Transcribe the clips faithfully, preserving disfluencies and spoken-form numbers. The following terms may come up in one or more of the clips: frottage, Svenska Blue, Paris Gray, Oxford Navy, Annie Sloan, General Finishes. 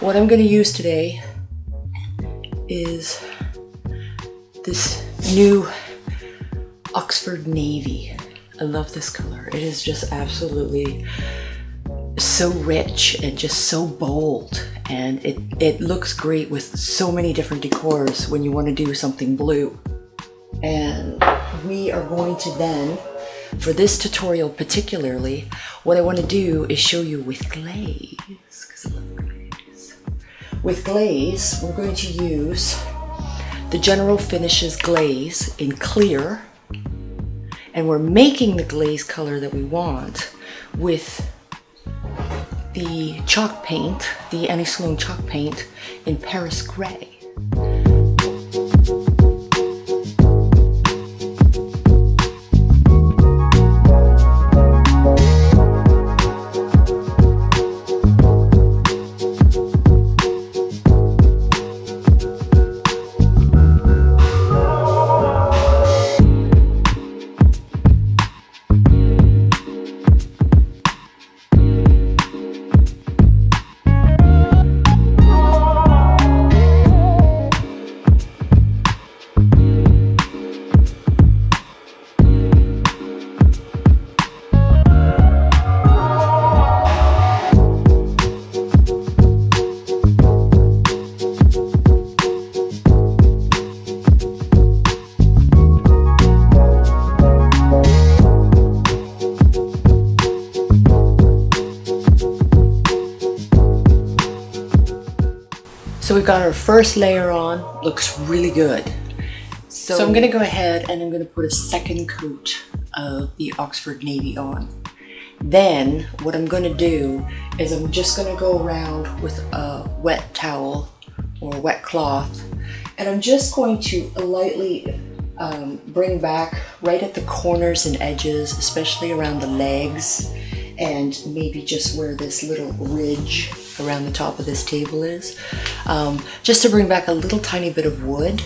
What I'm going to use today is this new Oxford Navy. I love this color. It is just absolutely so rich and just so bold, and it, it looks great with so many different decors when you want to do something blue. And we are going to then, for this tutorial particularly, what I want to do is show you with glaze, because I love glaze. With glaze, we're going to use the General Finishes glaze in clear, and we're making the glaze color that we want with the chalk paint, the Annie Sloan's Chalk Paint in Paris Gray. So we've got our first layer on, looks really good. So, so I'm gonna go ahead and I'm gonna put a second coat of the Oxford Navy on. Then what I'm gonna do is I'm just gonna go around with a wet towel or wet cloth, and I'm just going to lightly um, bring back right at the corners and edges, especially around the legs, and maybe just where this little ridge around the top of this table is, um, just to bring back a little tiny bit of wood.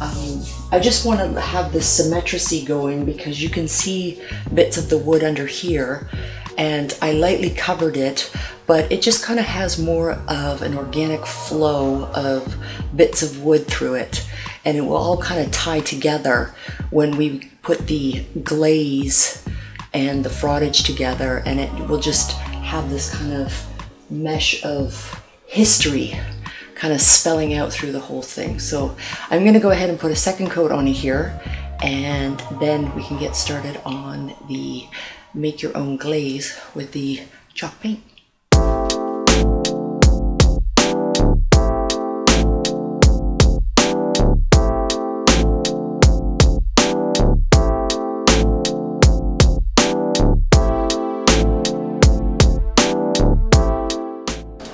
Um, I just want to have this symmetry going because you can see bits of the wood under here, and I lightly covered it, but it just kind of has more of an organic flow of bits of wood through it, and it will all kind of tie together when we put the glaze and the frottage together, and it will just have this kind of mesh of history kind of spelling out through the whole thing. So I'm gonna go ahead and put a second coat on here, and then we can get started on the make your own glaze with the chalk paint.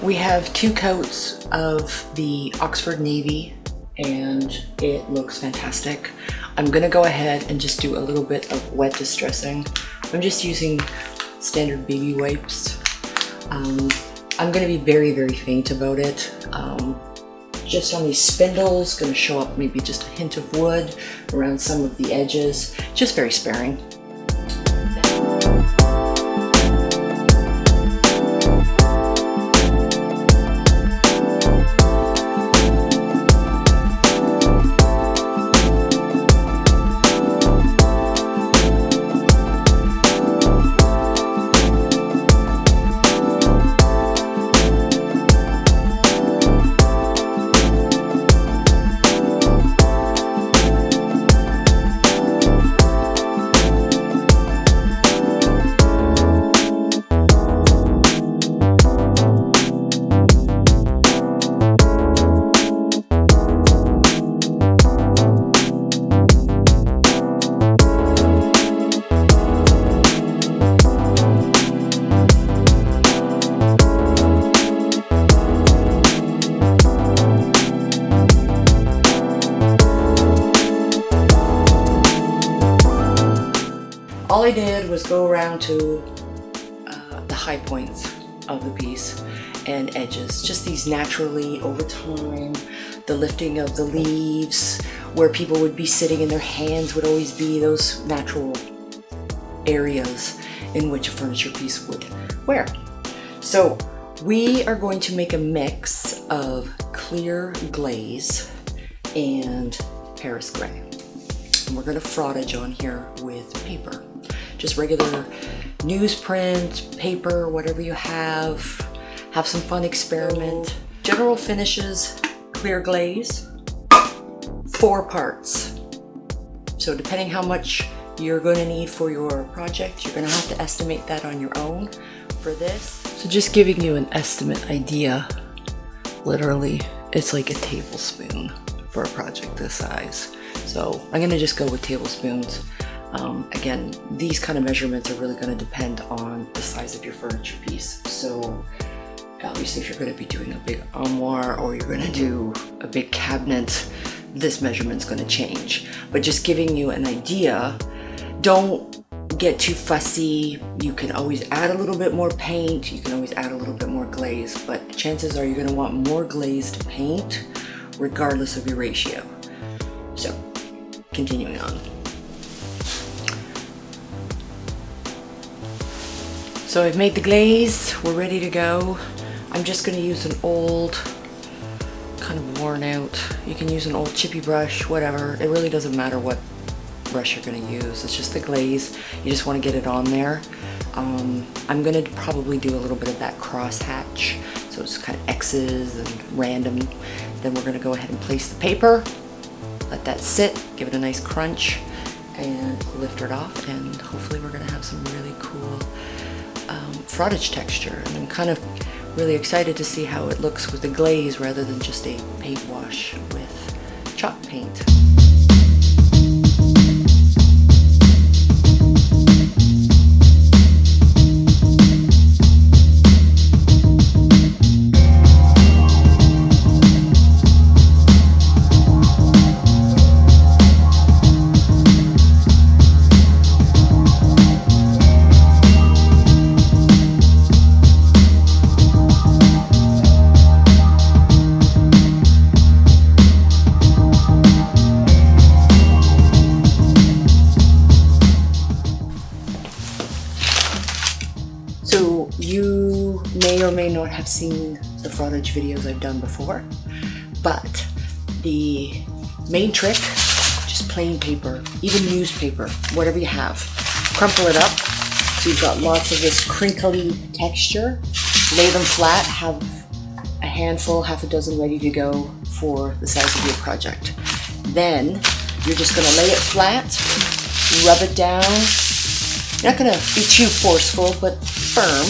We have two coats of the Oxford Navy and it looks fantastic. I'm gonna go ahead and just do a little bit of wet distressing. I'm just using standard baby wipes. Um, I'm gonna be very, very faint about it. Um, just on these spindles, gonna show up maybe just a hint of wood around some of the edges, just very sparing. All I did was go around to uh, the high points of the piece and edges, just these naturally over time, the lifting of the leaves, where people would be sitting and their hands would always be those natural areas in which a furniture piece would wear. So We are going to make a mix of clear glaze and Paris Gray. And we're gonna frottage on here with paper. Just regular newsprint, paper, whatever you have. Have some fun, experiment. General Finishes clear glaze, four parts. So depending how much you're gonna need for your project, you're gonna have to estimate that on your own for this. So just giving you an estimate idea, literally, it's like a tablespoon for a project this size. So I'm gonna just go with tablespoons. Um, again, these kind of measurements are really going to depend on the size of your furniture piece. So obviously if you're going to be doing a big armoire or you're going to do a big cabinet, this measurement's going to change. But just giving you an idea, don't get too fussy. You can always add a little bit more paint. You can always add a little bit more glaze, but chances are you're going to want more glazed paint regardless of your ratio. So continuing on. So I've made the glaze, we're ready to go. I'm just gonna use an old, kind of worn out, you can use an old chippy brush, whatever. It really doesn't matter what brush you're gonna use, it's just the glaze. You just wanna get it on there. Um, I'm gonna probably do a little bit of that crosshatch, so it's kind of X's and random. Then we're gonna go ahead and place the paper, let that sit, give it a nice crunch, and lift it off, and hopefully we're gonna have some really cool Um, frottage texture, and I'm kind of really excited to see how it looks with the glaze rather than just a paint wash with chalk paint. You may or may not have seen the frottage videos I've done before, but the main trick, just plain paper, even newspaper, whatever you have, crumple it up so you've got lots of this crinkly texture, lay them flat, have a handful, half a dozen ready to go for the size of your project. Then you're just going to lay it flat, rub it down. You're not going to be too forceful, but firm,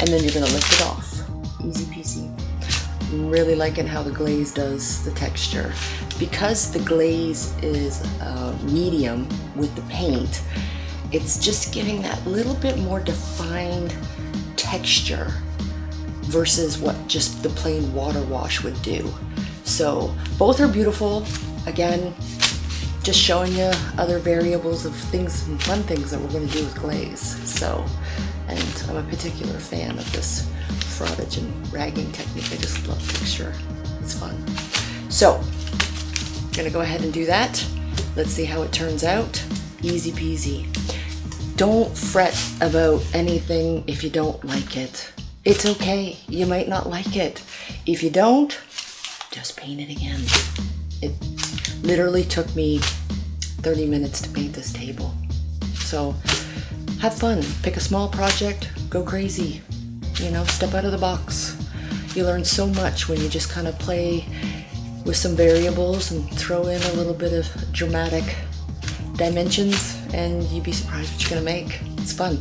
and then you're going to lift it off. Easy peasy. I'm really liking how the glaze does the texture. Because the glaze is uh, medium with the paint, it's just giving that little bit more defined texture versus what just the plain water wash would do. So both are beautiful. Again, just showing you other variables of things and fun things that we're going to do with glaze. So, and I'm a particular fan of this frottage and ragging technique. I just love texture. It's fun. So, I'm going to go ahead and do that. Let's see how it turns out. Easy peasy. Don't fret about anything if you don't like it. It's okay. You might not like it. If you don't, just paint it again. It literally took me thirty minutes to paint this table. So have fun, pick a small project, go crazy, you know, step out of the box. You learn so much when you just kind of play with some variables and throw in a little bit of dramatic dimensions, and you'd be surprised what you're gonna make. It's fun.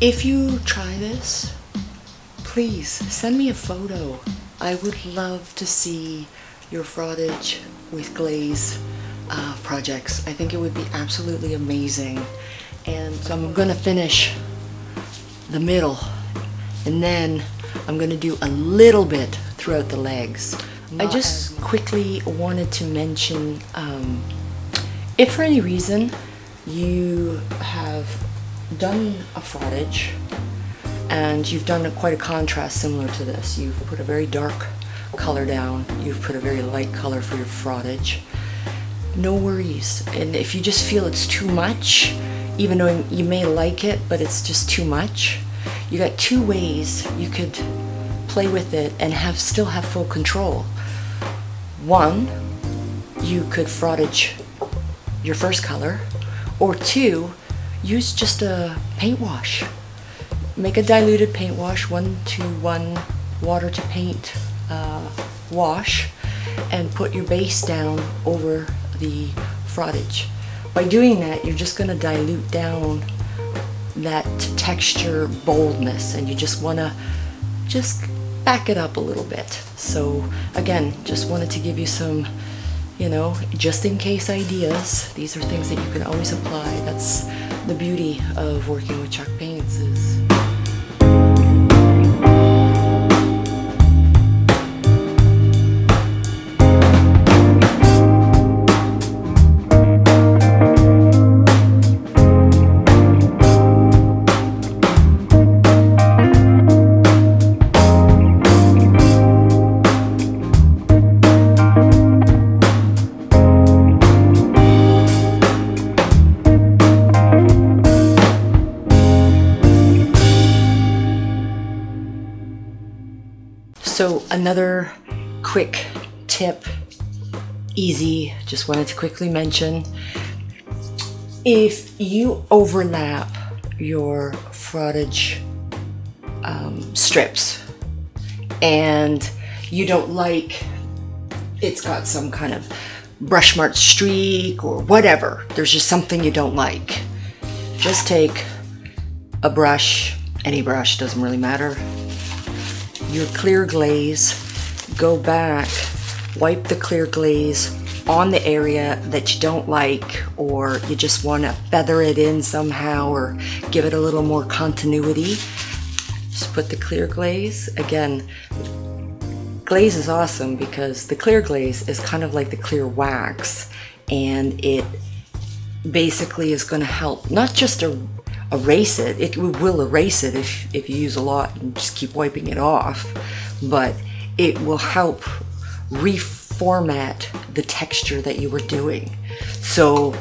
If you try this, please send me a photo. I would love to see your frottage with glaze uh, projects. I think it would be absolutely amazing. And so I'm gonna finish the middle, and then I'm gonna do a little bit throughout the legs. Not I just quickly wanted to mention, um, if for any reason you have done a frottage and you've done a, quite a contrast similar to this, you've put a very dark color down, you've put a very light color for your frottage, no worries. And if you just feel it's too much, even though you may like it, but it's just too much, you got two ways you could play with it and have still have full control. One, you could frottage your first color, or two, use just a paint wash. Make a diluted paint wash, one to one water to paint uh, wash, and put your base down over the frottage. By doing that, you're just going to dilute down that texture boldness, and you just want to just back it up a little bit. So again, just wanted to give you some, you know, just in case ideas. These are things that you can always apply. That's the beauty of working with chalk paints is So another quick tip, easy, just wanted to quickly mention, if you overlap your frottage um, strips and you don't like it's got some kind of brush mark streak or whatever, there's just something you don't like, just take a brush, any brush, doesn't really matter, your clear glaze, go back, wipe the clear glaze on the area that you don't like, or you just want to feather it in somehow or give it a little more continuity. Just put the clear glaze. Again, glaze is awesome because the clear glaze is kind of like the clear wax, and it basically is going to help not just a erase it, it will erase it if, if you use a lot and just keep wiping it off, but it will help reformat the texture that you were doing. So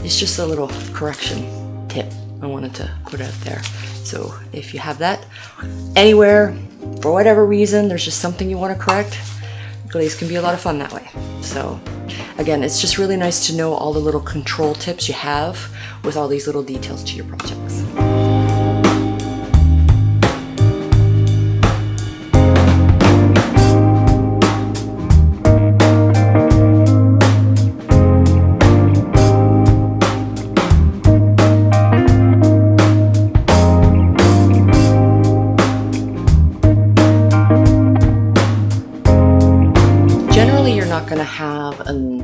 it's just a little correction tip I wanted to put out there. So if you have that anywhere, for whatever reason, there's just something you want to correct, glaze can be a lot of fun that way. So again, it's just really nice to know all the little control tips you have with all these little details to your projects. Generally, you're not going to have an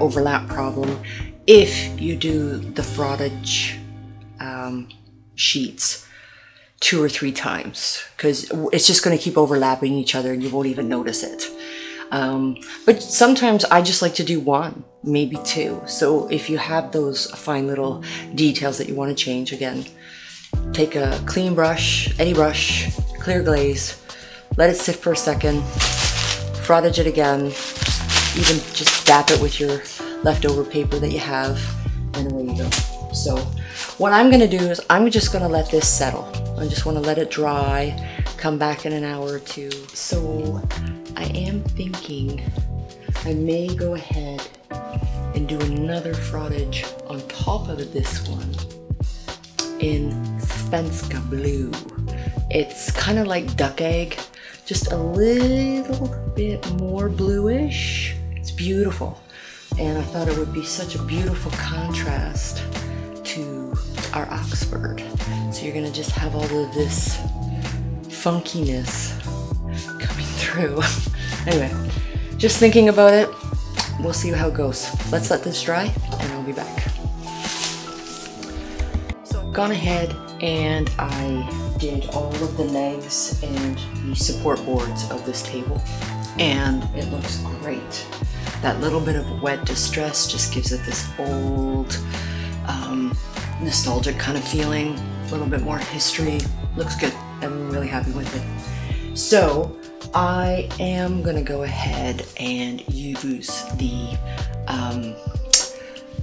overlap problem if you do the frottage um, sheets two or three times, because it's just going to keep overlapping each other and you won't even notice it. Um, but sometimes I just like to do one, maybe two. So if you have those fine little details that you want to change, again, take a clean brush, any brush, clear glaze, let it sit for a second, frottage it again, even just dab it with your leftover paper that you have, and away you go. So what I'm gonna do is I'm just gonna let this settle. I just wanna let it dry, come back in an hour or two. So I am thinking I may go ahead and do another frottage on top of this one in Svenska Blue. It's kind of like duck egg, just a little bit more bluish. It's beautiful. And I thought it would be such a beautiful contrast to our Oxford. So you're gonna just have all of this funkiness coming through. Anyway, just thinking about it, we'll see how it goes. Let's let this dry and I'll be back. So I've gone ahead and I did all of the legs and the support boards of this table, and it looks great. That little bit of wet distress just gives it this old um, nostalgic kind of feeling, a little bit more history. Looks good. I'm really happy with it. So I am gonna go ahead and use the um,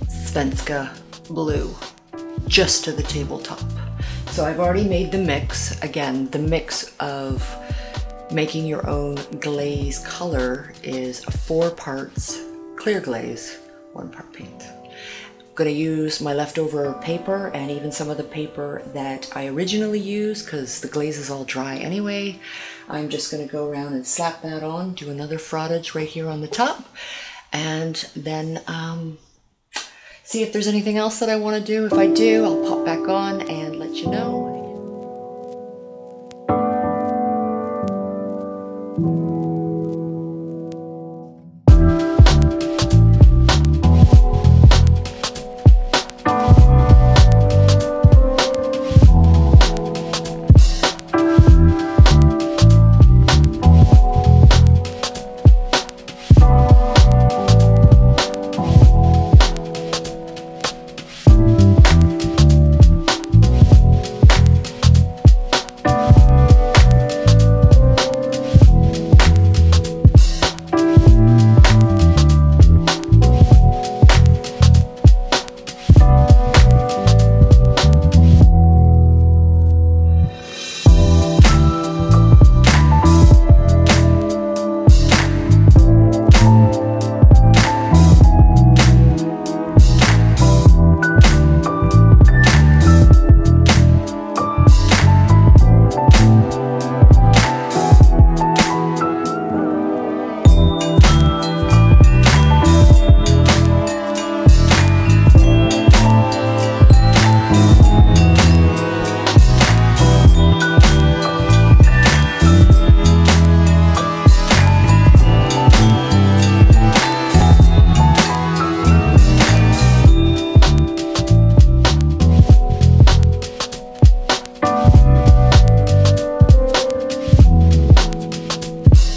Svenska Blue just to the tabletop. So I've already made the mix. Again, the mix of making your own glaze color is four parts clear glaze, one part paint. I'm gonna use my leftover paper and even some of the paper that I originally used because the glaze is all dry anyway. I'm just gonna go around and slap that on, do another frottage right here on the top, and then um, see if there's anything else that I wanna do. If I do, I'll pop back on and let you know. Thank you.